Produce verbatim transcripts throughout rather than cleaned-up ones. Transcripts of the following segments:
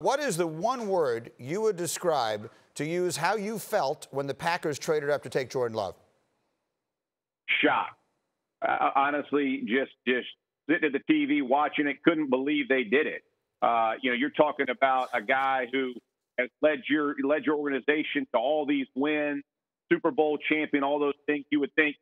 What is the one word you would describe to use how you felt when the Packers traded up to take Jordan Love? Shock. Uh, honestly, just just sitting at the T V watching it, couldn't believe they did it. Uh, you know, you're talking about a guy who has led your led your organization to all these wins, Super Bowl champion, all those things. You would think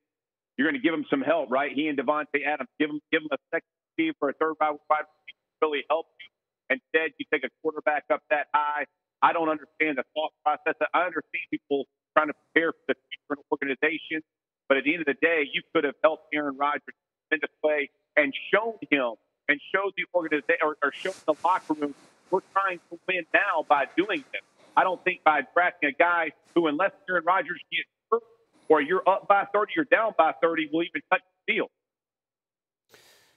you're going to give him some help, right? He and Devontae Adams, give him give him a second team for a third round wide receiver to really help you. Instead, you take a quarterback up that high. I don't understand the thought process. I understand people trying to prepare for the future organization, but at the end of the day, you could have helped Aaron Rodgers into play and shown him and showed the organization or, or showed the locker room, we're trying to win now by doing this. I don't think by drafting a guy who, unless Aaron Rodgers gets hurt or you're up by thirty or down by thirty, will even touch the field.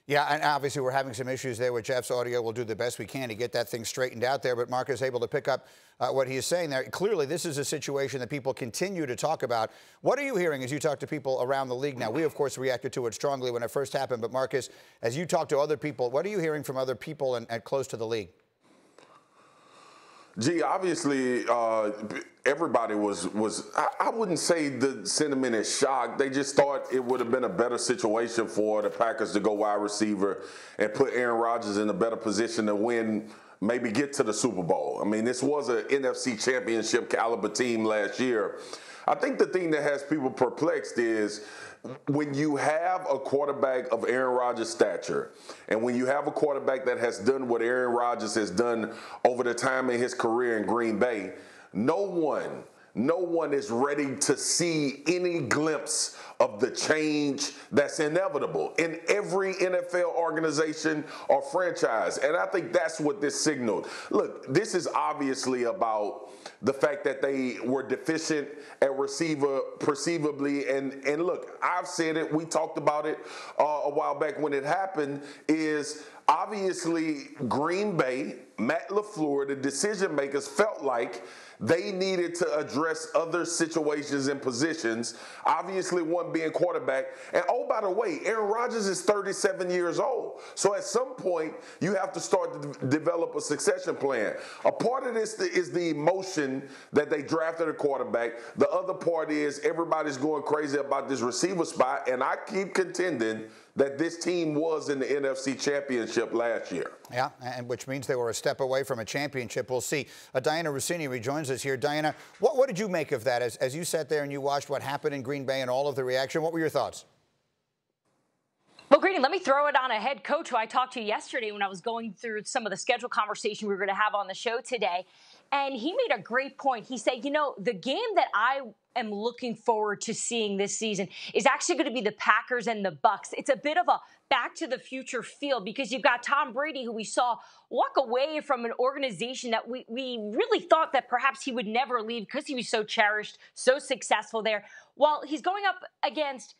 Yeah, and obviously we're having some issues there with Jeff's audio. We'll do the best we can to get that thing straightened out there, but Marcus is able to pick up uh, what he is saying there. Clearly, this is a situation that people continue to talk about. What are you hearing as you talk to people around the league now? We, of course, reacted to it strongly when it first happened, but Marcus, as you talk to other people, what are you hearing from other people and, and close to the league? Gee, obviously, uh, everybody was, was I, I wouldn't say the sentiment is shocked. They just thought it would have been a better situation for the Packers to go wide receiver and put Aaron Rodgers in a better position to win, maybe get to the Super Bowl. I mean, this was an N F C championship caliber team last year. I think the thing that has people perplexed is when you have a quarterback of Aaron Rodgers' stature and when you have a quarterback that has done what Aaron Rodgers has done over the time in his career in Green Bay, no one, no one is ready to see any glimpse of the change that's inevitable in every N F L organization or franchise. And I think that's what this signaled. Look, this is obviously about the fact that they were deficient at receiver, perceivably. And, and look, I've said it, we talked about it uh, a while back when it happened, is obviously Green Bay, Matt LaFleur, the decision makers felt like they needed to address other situations and positions, obviously one being quarterback. And oh, by the way, Aaron Rodgers is thirty-seven years old. So at some point, you have to start to develop a succession plan. A part of this is the emotion that they drafted a quarterback. The other part is everybody's going crazy about this receiver spot, and I keep contending that this team was in the N F C championship last year. Yeah, and which means they were a step away from a championship. We'll see. Uh, Diana Russini rejoins us here. Diana, what, what did you make of that as, as you sat there and you watched what happened in Green Bay and all of the reaction? What were your thoughts? Well, Greeny, let me throw it on a head coach who I talked to yesterday when I was going through some of the schedule conversation we were going to have on the show today. And he made a great point. He said, you know, the game that I am looking forward to seeing this season is actually going to be the Packers and the Bucks. It's a bit of a back to the future feel because you've got Tom Brady, who we saw walk away from an organization that we, we really thought that perhaps he would never leave because he was so cherished, so successful there. While he's going up against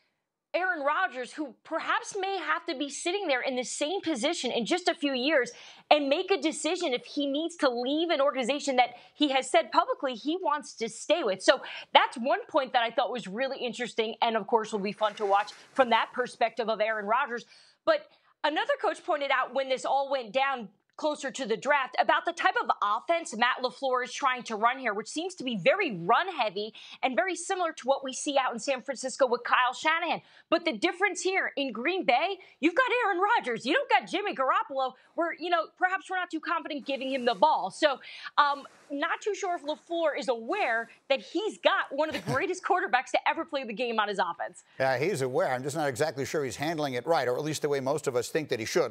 Aaron Rodgers, who perhaps may have to be sitting there in the same position in just a few years and make a decision if he needs to leave an organization that he has said publicly he wants to stay with. So that's one point that I thought was really interesting and, of course, will be fun to watch from that perspective of Aaron Rodgers. But another coach pointed out when this all went down closer to the draft about the type of offense Matt LaFleur is trying to run here, which seems to be very run-heavy and very similar to what we see out in San Francisco with Kyle Shanahan. But the difference here in Green Bay, you've got Aaron Rodgers. You don't got Jimmy Garoppolo where, you know, perhaps we're not too confident giving him the ball. So um, not too sure if LaFleur is aware that he's got one of the greatest quarterbacks to ever play the game on his offense. Yeah, he's aware. I'm just not exactly sure he's handling it right, or at least the way most of us think that he should.